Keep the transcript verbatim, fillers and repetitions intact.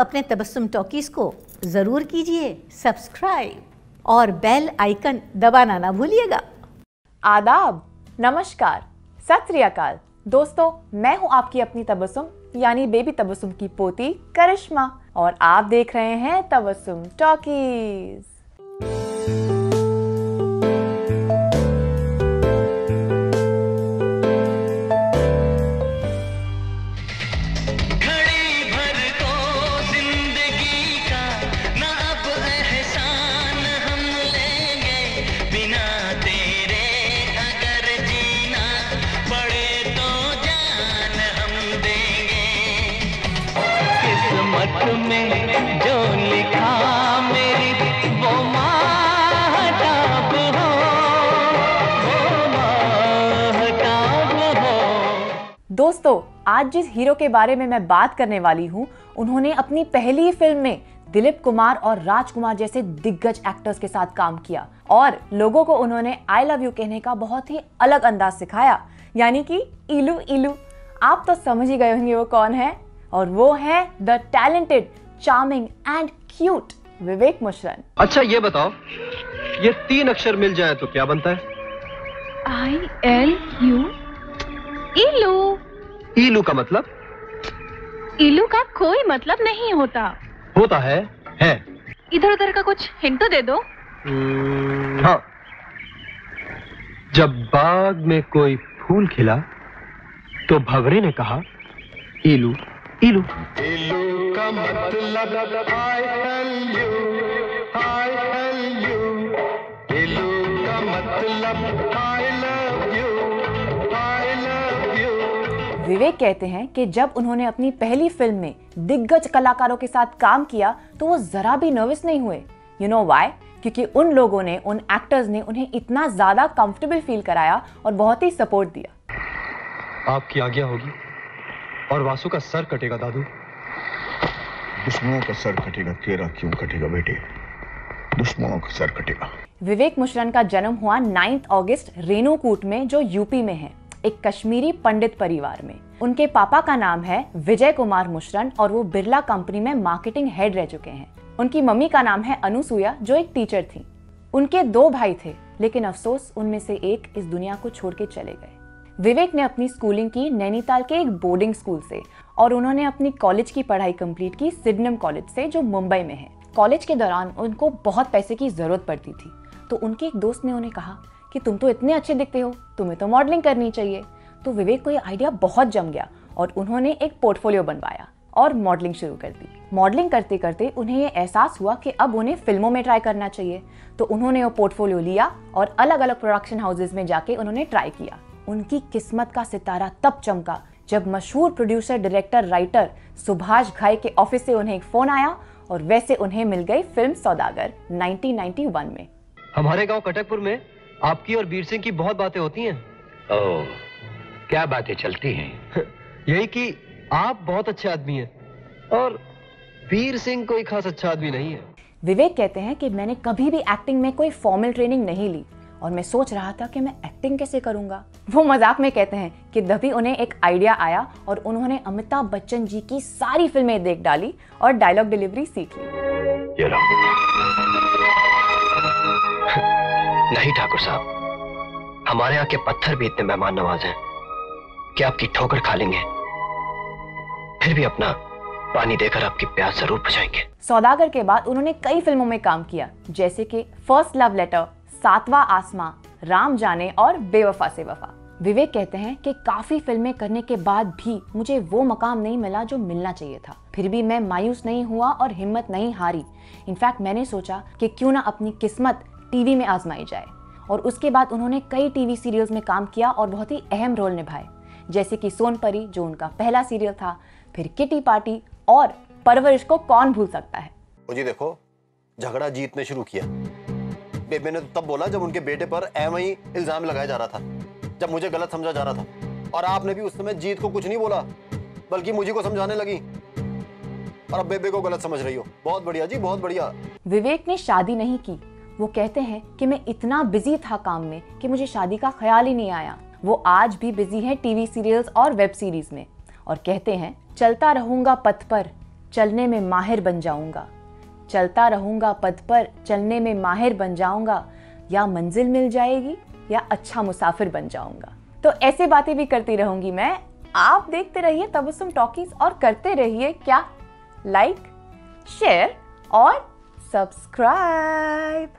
अपने तबस्सुम टॉकीज़ को ज़रूर कीजिए सब्सक्राइब और बेल आइकन दबाना ना भूलिएगा। आदाब, नमस्कार, सत श्री अकाल दोस्तों, मैं हूँ आपकी अपनी तबस्सुम यानी बेबी तबस्सुम की पोती करिश्मा और आप देख रहे हैं तबस्सुम टॉकीज़। दोस्तों, आज जिस हीरो के बारे में मैं बात करने वाली हूँ, उन्होंने अपनी पहली फिल्म में दिलीप कुमार और राजकुमार जैसे दिग्गज एक्टर्स के साथ काम किया और लोगों को उन्होंने आई लव यू कहने का बहुत ही अलग अंदाज सिखाया, यानी कि इलू इलू। आप तो समझ ही गए होंगे वो कौन है, और वो है the talented, charming and cute Vivek Mushran. अच्छा ये बताओ, ये तीन अक्षर मिल जाए तो क्या बनता है? आई एल यू इलू। इलू का मतलब? इलू का कोई मतलब नहीं होता। होता है, है। इधर उधर का कुछ हिंट तो दे दो। हाँ, जब बाग में कोई फूल खिला तो भंवरे ने कहा इलू इलू। इलू का मतलब I love you, I love you। इलू का मतलब I love you। विवेक कहते हैं कि जब उन्होंने अपनी पहली फिल्म में दिग्गज कलाकारों के साथ काम किया तो वो जरा भी नर्वस नहीं हुए। You know why? क्योंकि उन लोगों ने, उन एक्टर्स ने उन्हें इतना ज्यादा कंफर्टेबल फील कराया और बहुत ही सपोर्ट दिया। आपकी आज्ञा होगी और वासु का सर कटेगा दादू। दुश्मनों का सर कटेगा, तेरा क्यों कटेगा बेटे, दुश्मनों का सर कटेगा। विवेक मुशरन का जन्म हुआ नाइन्थ अगस्त रेणुकूट में, जो यूपी में है, एक कश्मीरी पंडित परिवार में। उनके पापा का नाम है विजय कुमार मुशरन और वो बिरला कंपनी में मार्केटिंग हेड रह चुके हैं। उनकी मम्मी का नाम है अनुसूया, जो एक टीचर थी। उनके दो भाई थे, लेकिन अफसोस उनमें से एक इस दुनिया को छोड़ के चले गए। विवेक ने अपनी स्कूलिंग की नैनीताल के एक बोर्डिंग स्कूल से और उन्होंने अपनी कॉलेज की पढ़ाई कम्प्लीट की सिडनम कॉलेज से, जो मुंबई में है। कॉलेज के दौरान उनको बहुत पैसे की जरूरत पड़ती थी, तो उनके एक दोस्त ने उन्हें कहा कि तुम तो इतने अच्छे दिखते हो, तुम्हें तो मॉडलिंग करनी चाहिए। तो विवेक को ये आइडिया बहुत जम गया और उन्होंने एक पोर्टफोलियो बनवाया और मॉडलिंग शुरू कर दी। मॉडलिंग करते करते उन्हें ये एहसास हुआ कि अब उन्हें फिल्मों में ट्राई करना चाहिए, तो उन्होंने वो पोर्टफोलियो लिया और अलग अलग प्रोडक्शन हाउसेज में जाके उन्होंने ट्राई किया। उनकी किस्मत का सितारा तब चमका जब मशहूर प्रोड्यूसर, डायरेक्टर, राइटर सुभाष घाई के ऑफिस से उन्हें एक फोन आया और वैसे उन्हें मिल गई फिल्म सौदागर नाइनटीन नाइंटी वन में। हमारे गाँव कटकपुर में आपकी और वीर सिंह की बहुत बातें होती हैं। ओह, क्या बातें चलती हैं? यही कि आप बहुत अच्छे आदमी हैं और वीर सिंह कोई खास अच्छा आदमी नहीं है। विवेक कहते हैं कि मैंने कभी भी एक्टिंग में कोई फॉर्मल ट्रेनिंग नहीं ली और मैं सोच रहा था कि मैं एक्टिंग कैसे करूंगा। वो मजाक में कहते हैं कि तभी उन्हें एक आइडिया आया और उन्होंने अमिताभ बच्चन जी की सारी फिल्में देख डाली और डायलॉग डिलीवरी सीख ली। नहीं ठाकुर साहब, हमारे यहाँ के पत्थर भी इतने मेहमान नवाज हैं कि आपकी ठोकर खा लेंगे, फिर भी अपना पानी देकर आपकी प्यास जरूर बुझाएंगे। सौदागर के बाद उन्होंने कई फिल्मों में काम किया, जैसे कि फर्स्ट लव लेटर, सातवां आसमां, राम जाने और बेवफा से वफा। विवेक कहते हैं कि काफी फिल्में करने के बाद भी मुझे वो मकाम नहीं मिला जो मिलना चाहिए था, फिर भी मैं मायूस नहीं हुआ और हिम्मत नहीं हारी। इनफैक्ट मैंने सोचा कि क्यों ना अपनी किस्मत टीवी में आजमाई जाए और उसके बाद उन्होंने कई टीवी सीरियल्स में काम किया और बहुत ही अहम रोल निभाए, जैसे कि सोनपरी, जो उनका पहला सीरियल था, फिर किटी पार्टी और परवरिश को कौन भूल सकता है। ओ जी देखो, झगड़ा जीतने शुरू किया। मैंने तब बोला जब उनके बेटे पर एमआई इल्जाम लगाया जा रहा था, जब मुझे गलत समझा जा रहा था, और आपने भी उस समय जीत को कुछ नहीं बोला बल्कि मुझे को समझाने लगी और अब बेबे को गलत समझ रही हो। बहुत बढ़िया जी, बहुत बढ़िया। विवेक ने शादी नहीं की। वो कहते हैं कि मैं इतना बिजी था काम में कि मुझे शादी का ख्याल ही नहीं आया। वो आज भी बिजी हैं टीवी सीरियल्स और वेब सीरीज में और कहते हैं चलता रहूंगा पथ पर, चलने में माहिर बन जाऊंगा, चलता रहूंगा पद पर, चलने में माहिर बन जाऊंगा, या मंजिल मिल जाएगी या अच्छा मुसाफिर बन जाऊंगा। तो ऐसे बातें भी करती रहूंगी मैं। आप देखते रहिए तबस्सुम टॉकीज और करते रहिए क्या? लाइक, शेयर और सब्सक्राइब।